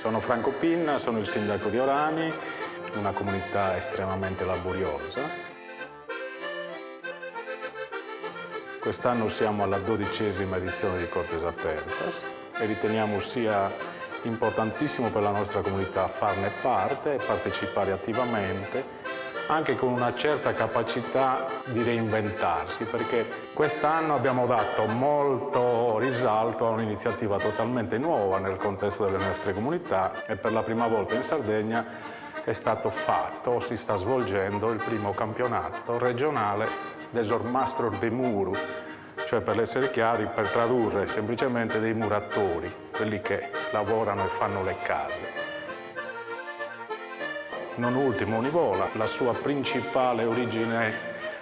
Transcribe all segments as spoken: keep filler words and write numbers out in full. Sono Franco Pinna, sono il sindaco di Orani, una comunità estremamente laboriosa. Quest'anno siamo alla dodicesima edizione di Cortes Apertas e riteniamo sia importantissimo per la nostra comunità farne parte e partecipare attivamente, anche con una certa capacità di reinventarsi, perché quest'anno abbiamo dato molto risalto a un'iniziativa totalmente nuova nel contesto delle nostre comunità e per la prima volta in Sardegna è stato fatto, si sta svolgendo il primo campionato regionale del Sormastro de Muru, cioè per essere chiari, per tradurre semplicemente dei muratori, quelli che lavorano e fanno le case. Non ultimo Nivola, la sua principale origine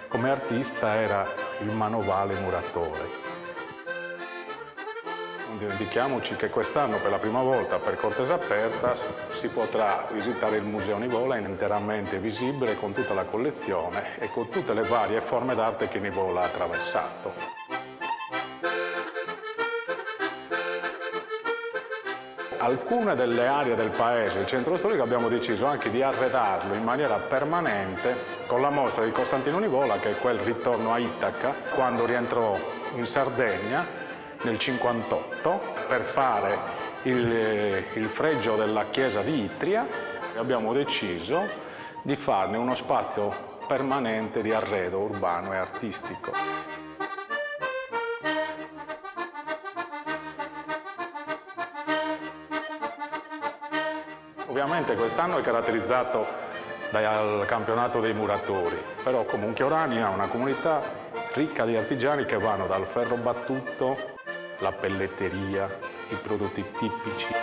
come artista era il manovale muratore. Non dimentichiamoci che quest'anno per la prima volta per Cortes Apertas si potrà visitare il Museo Nivola interamente visibile con tutta la collezione e con tutte le varie forme d'arte che Nivola ha attraversato. Alcune delle aree del paese, il centro storico, abbiamo deciso anche di arredarlo in maniera permanente con la mostra di Costantino Nivola, che è quel ritorno a Ittaca quando rientrò in Sardegna nel cinquantotto per fare il, il fregio della chiesa di Itria. Abbiamo deciso di farne uno spazio permanente di arredo urbano e artistico. Ovviamente quest'anno è caratterizzato dal campionato dei muratori, però comunque Orani ha una comunità ricca di artigiani che vanno dal ferro battuto, la pelletteria, i prodotti tipici.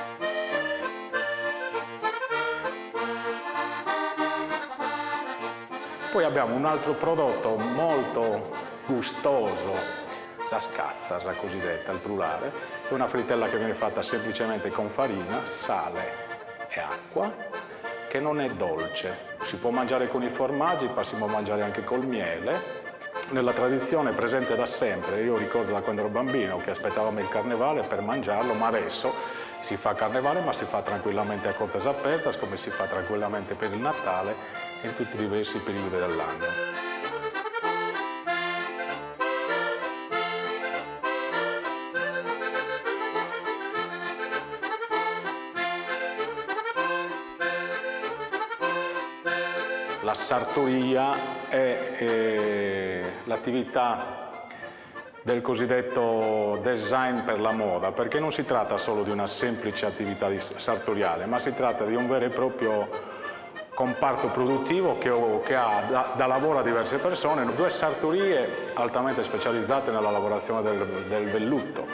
Poi abbiamo un altro prodotto molto gustoso, la scazzarra cosiddetta, al plurale, è una frittella che viene fatta semplicemente con farina, sale e acqua, che non è dolce. Si può mangiare con i formaggi, ma si può mangiare anche col miele. Nella tradizione presente da sempre, io ricordo da quando ero bambino che aspettavamo il carnevale per mangiarlo, ma adesso si fa carnevale ma si fa tranquillamente a Cortes Apertas, come si fa tranquillamente per il Natale e in tutti i diversi periodi dell'anno. La sartoria è eh, l'attività del cosiddetto design per la moda, perché non si tratta solo di una semplice attività sartoriale, ma si tratta di un vero e proprio comparto produttivo che, che ha da, da lavoro a diverse persone, due sartorie altamente specializzate nella lavorazione del, del velluto.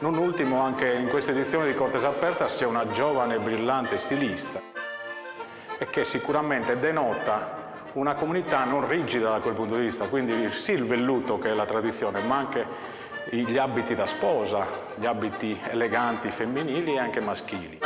Non ultimo, anche in questa edizione di Cortes Apertas c'è una giovane e brillante stilista, e che sicuramente denota una comunità non rigida da quel punto di vista, quindi sì il velluto che è la tradizione, ma anche gli abiti da sposa, gli abiti eleganti femminili e anche maschili.